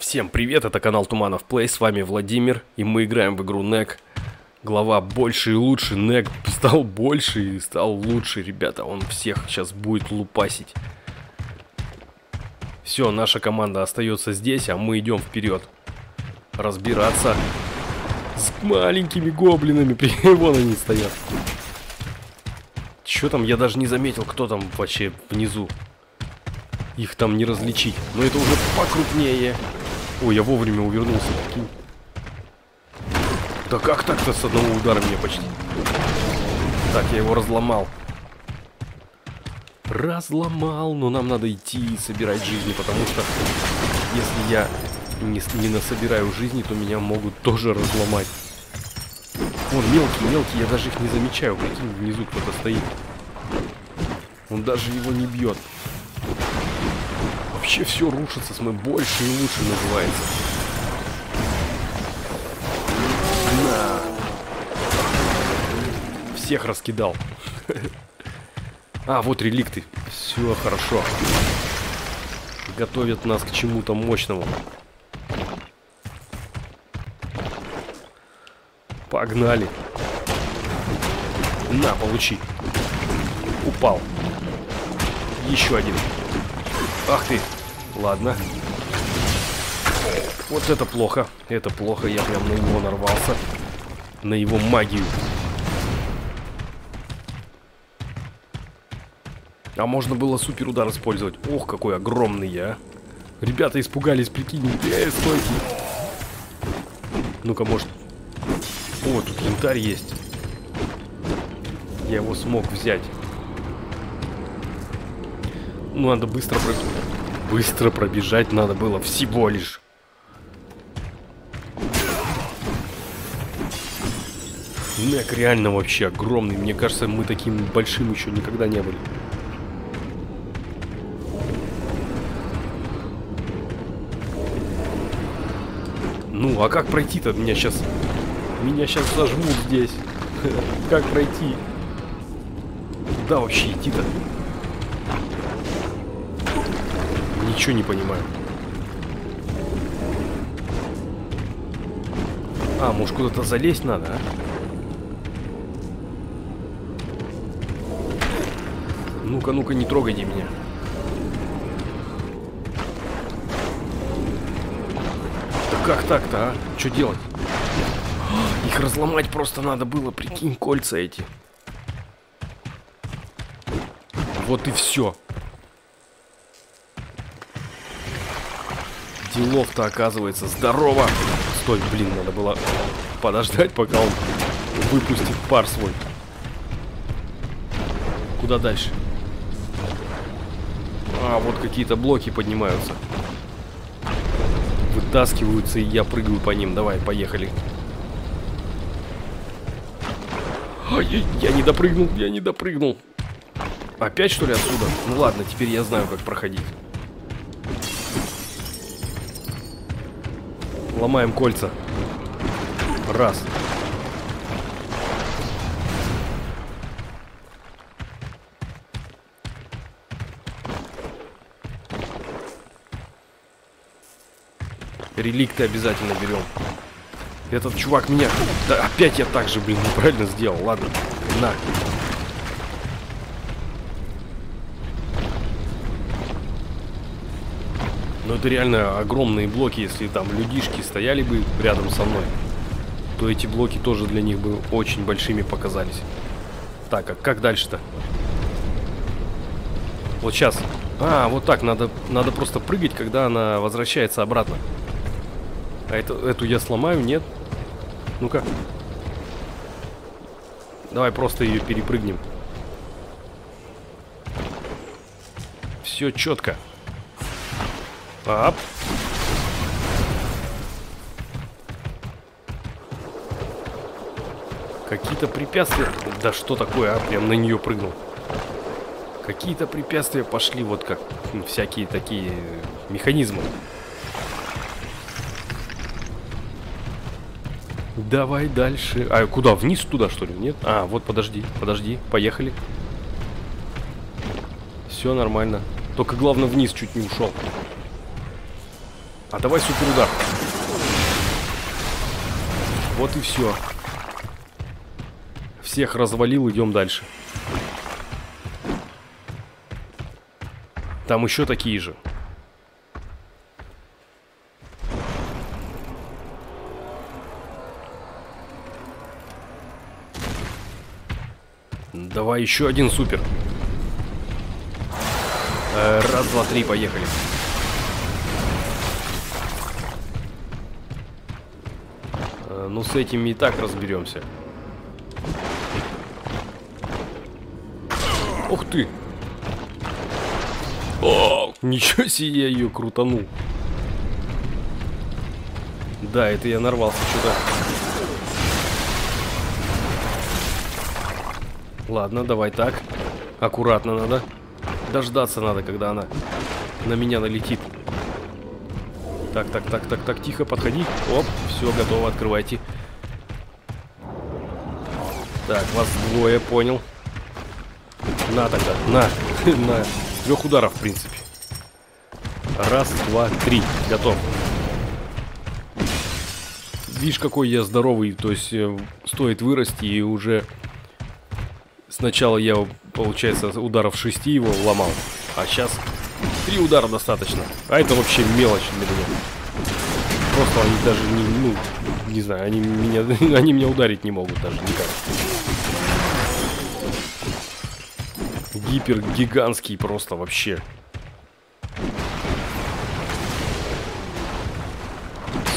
Всем привет, это канал Туманов Плей, с вами Владимир, и мы играем в игру Knack. Глава больше и лучше, Knack стал больше и стал лучше, ребята, он всех сейчас будет лупасить. Все, наша команда остается здесь, а мы идем вперед. Разбираться с маленькими гоблинами, вон они стоят. Че там, я даже не заметил, кто там вообще внизу. Их там не различить, но это уже покрупнее. Ой, я вовремя увернулся. Да как так-то с одного удара мне почти? Так, я его разломал. Разломал, но нам надо идти и собирать жизни, потому что если я не насобираю жизни, то меня могут тоже разломать. Вон, мелкие, я даже их не замечаю. Прикинь, внизу кто-то стоит. Он даже его не бьет. Вообще все рушится, мы больше и лучше называется. На. Всех раскидал. А, вот реликты. Все хорошо. Готовят нас к чему-то мощному. Погнали. На, получи. Упал. Еще один. Ах ты. Ладно. Вот это плохо. Это плохо. Я прям на него нарвался. На его магию. А можно было супер удар использовать. Ох, какой огромный я. Ребята испугались, прикинь. Стойки. Ну-ка, может... О, тут янтарь есть. Я его смог взять. Ну, надо быстро пробежать надо было всего лишь. Knack реально вообще огромный. Мне кажется, мы таким большим еще никогда не были. Ну, а как пройти-то? Меня сейчас сожмут здесь. Как пройти? Куда вообще идти-то? Ничего не понимаю. А, может, куда-то залезть надо, а? Ну-ка, ну-ка, не трогайте меня. Да как так-то, а? Что делать? Их разломать просто надо было, прикинь, кольца эти. Вот и все. Делов-то, оказывается, здорово. Стой, блин, надо было подождать, пока он выпустит пар свой. Куда дальше? А, вот какие-то блоки поднимаются. Вытаскиваются, и я прыгаю по ним. Давай, поехали. Ой, я не допрыгнул. Опять, что ли, отсюда? Ну ладно, теперь я знаю, как проходить. Ломаем кольца. Раз. Реликты обязательно берем. Этот чувак меня... Да опять я так же, блин, неправильно сделал. Ладно. На. Но это реально огромные блоки, если там людишки стояли бы рядом со мной, то эти блоки тоже для них бы очень большими показались. Так, а как дальше-то? Вот сейчас. А, вот так, надо просто прыгать, когда она возвращается обратно. А эту я сломаю, нет? Ну-ка. Давай просто ее перепрыгнем. Все четко. Ап. Какие-то препятствия. Да что такое, а? Прям на нее прыгнул. Какие-то препятствия пошли, вот как всякие такие механизмы. Давай дальше. А куда? Вниз туда, что ли? Нет? А, вот подожди. Поехали. Все нормально. Только главное, вниз чуть не ушел. А давай суперудар. Вот и все. Всех развалил, идем дальше. Там еще такие же. Давай еще один супер. Раз, два, три, поехали. Ну, с этим и так разберемся. Ух ты! О, ничего себе, я ее крутанул. Да, это я нарвался сюда. Ладно, давай так. Аккуратно надо. Дождаться надо, когда она на меня налетит. Так, так, так, так, так, тихо, подходи. Оп, все, готово, открывайте. Так, вас двое, понял. На тогда, на, на. С трех ударов, в принципе. Раз, два, три, готов. Видишь, какой я здоровый, то есть стоит вырасти и уже... Сначала я, получается, ударов 6 его ломал, а сейчас 3 удара достаточно. А это вообще мелочь для меня. Просто они даже не, ну, не знаю, они меня ударить не могут даже никак. Гипергигантский просто вообще.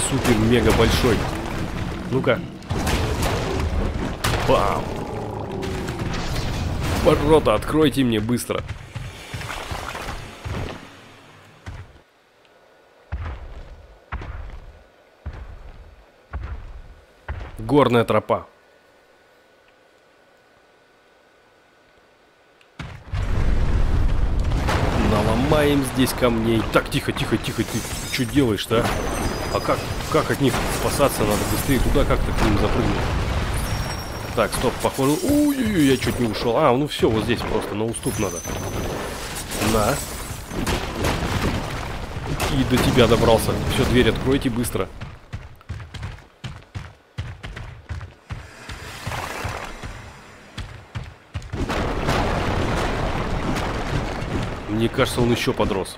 Супер-мега большой. Ну-ка. Бам! Ворота, откройте мне быстро. Горная тропа. Наломаем здесь камней. Так, тихо, тихо, тихо. Ты что делаешь-то, а? А как от них спасаться надо? Быстрее туда как-то к ним запрыгнуть. Так, стоп, похоже... Ой-ой-ой, я чуть не ушел. А, ну все, вот здесь просто на уступ надо. На. И до тебя добрался. Все, дверь откройте быстро. Мне кажется, он еще подрос.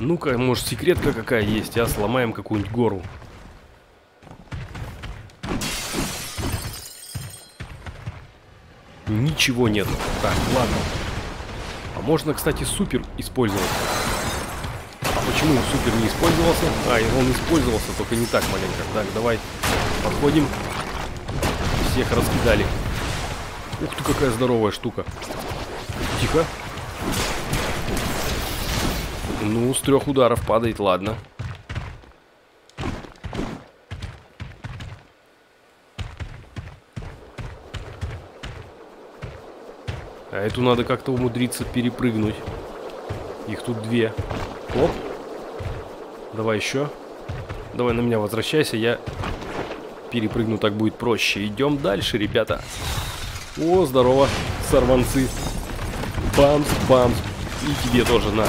Ну-ка, может, секретка какая есть, а? Сломаем какую-нибудь гору. Ничего нет. Так, ладно. А можно, кстати, супер использовать. А почему супер не использовался? А, он использовался, только не так маленько. Так, давай подходим. Всех раскидали. Ух ты, какая здоровая штука. Тихо. Ну, с 3 ударов падает, ладно. А эту надо как-то умудриться перепрыгнуть. Их тут 2. Оп. Давай еще. Давай на меня возвращайся, я перепрыгну, так будет проще. Идем дальше, ребята. О, здорово, сорванцы. Бамс, бамс. И тебе тоже на.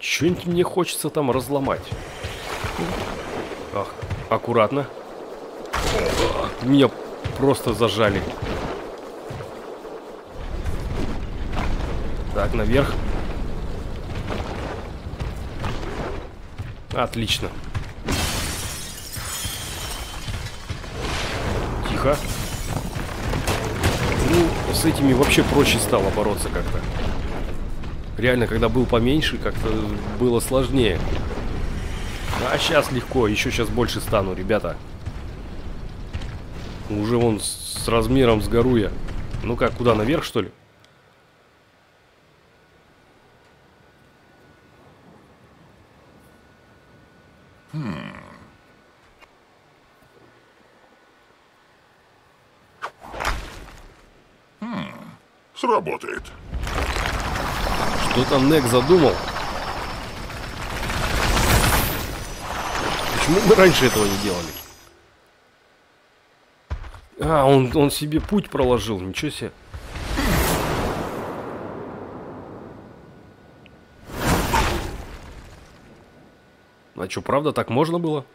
Что-нибудь мне хочется там разломать. Ах, аккуратно. Меня просто зажали. Так, наверх. Отлично. Тихо. Ну, с этими вообще проще стало бороться как-то. Реально, когда был поменьше, как-то было сложнее. А сейчас легко, еще сейчас больше стану, ребята. Уже вон с размером с гору я. Ну как, куда, наверх, что ли? Сработает. Что там Кнак задумал? Почему мы раньше этого не делали? А, он себе путь проложил, ничего себе. А что, правда, так можно было?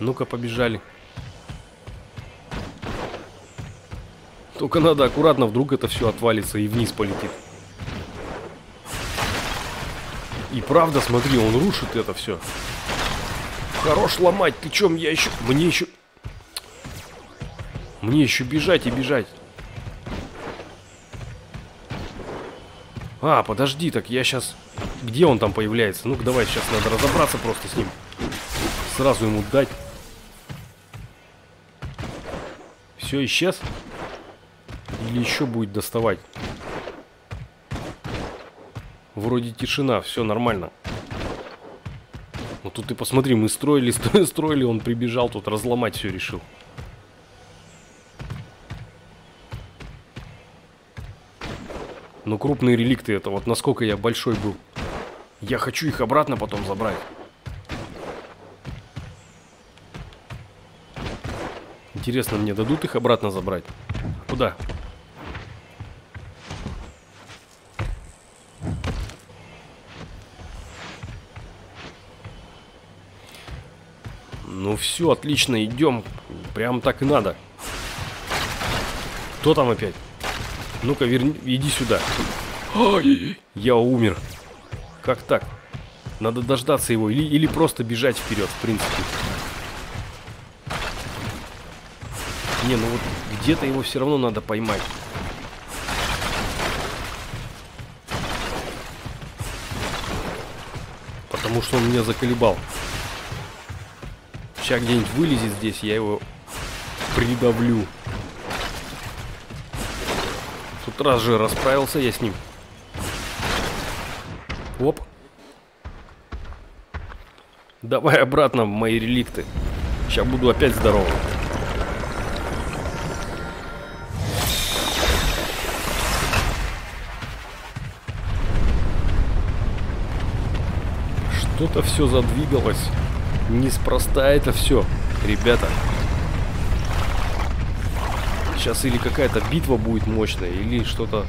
Ну-ка, побежали. Только надо аккуратно, вдруг это все отвалится и вниз полетит. И правда, смотри, он рушит это все. Хорош ломать, ты чё, я еще... Мне еще бежать и бежать. А, подожди, так я сейчас... Где он там появляется? Ну-ка, давай, сейчас надо разобраться просто с ним. Сразу ему дать. Все, исчез? Или еще будет доставать? Вроде тишина, все нормально. Ну тут ты посмотри, мы строили, он прибежал, тут разломать все решил. Но крупные реликты, это вот насколько я большой был. Я хочу их обратно потом забрать. Интересно, мне дадут их обратно забрать? Куда? Ну все, отлично, идем. Прям так и надо. Кто там опять? Ну-ка, верни, иди сюда. Ой, я умер. Как так? Надо дождаться его или просто бежать вперед, в принципе. Не, ну вот где-то его все равно надо поймать. Потому что он меня заколебал. Сейчас где-нибудь вылезет здесь, я его придавлю. Тут раз же расправился я с ним. Оп. Давай обратно в мои реликты. Сейчас буду опять здоров. Что-то все задвигалось. Неспроста это все, ребята. Сейчас или какая-то битва будет мощная, или что-то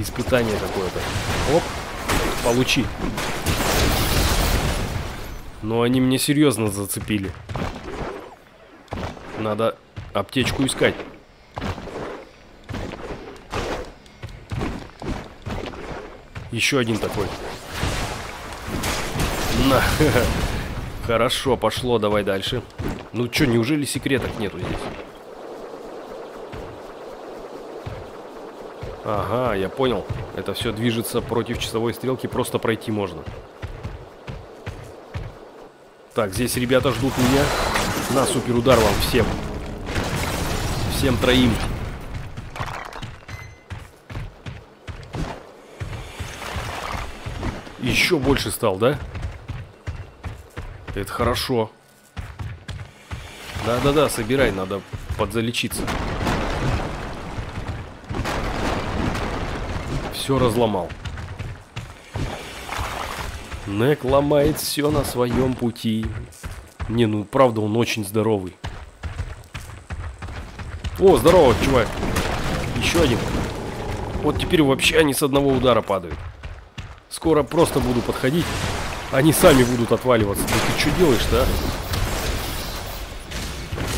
испытание какое-то. Оп, получи. Но они меня серьезно зацепили. Надо аптечку искать. Еще один такой. На. Хорошо, пошло, давай дальше. Ну чё, неужели секретов нету здесь? Ага, я понял. Это все движется против часовой стрелки, просто пройти можно. Так, здесь ребята ждут меня. На, суперудар вам всем. Всем троим. Еще больше стал, да? Это хорошо. Да-да-да, собирай, надо подзалечиться. Все разломал. Кнак ломает все на своем пути. Не, ну правда, он очень здоровый. О, здорово, чувак. Еще один. Вот теперь вообще они с одного удара падают. Скоро просто буду подходить. Они сами будут отваливаться. Да ты что делаешь-то, а?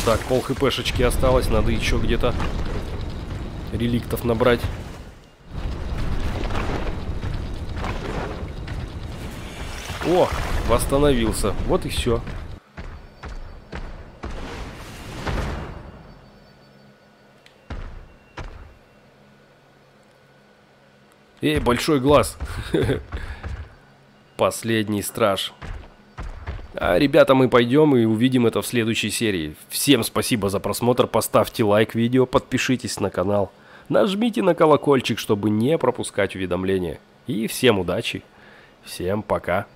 Так, пол хпшечки осталось. Надо еще где-то реликтов набрать. О, восстановился. Вот и все. Эй, большой глаз. Последний страж. А, ребята, мы пойдем и увидим это в следующей серии. Всем спасибо за просмотр. Поставьте лайк видео, подпишитесь на канал. Нажмите на колокольчик, чтобы не пропускать уведомления. И всем удачи. Всем пока.